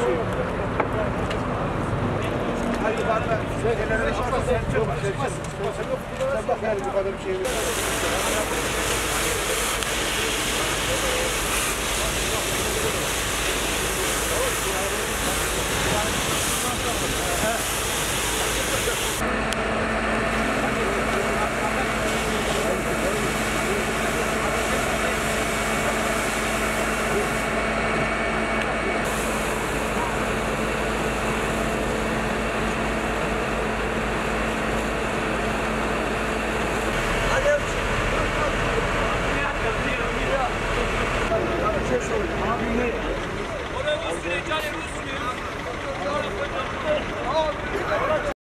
Sen bak yani bu kadar bir şey yok.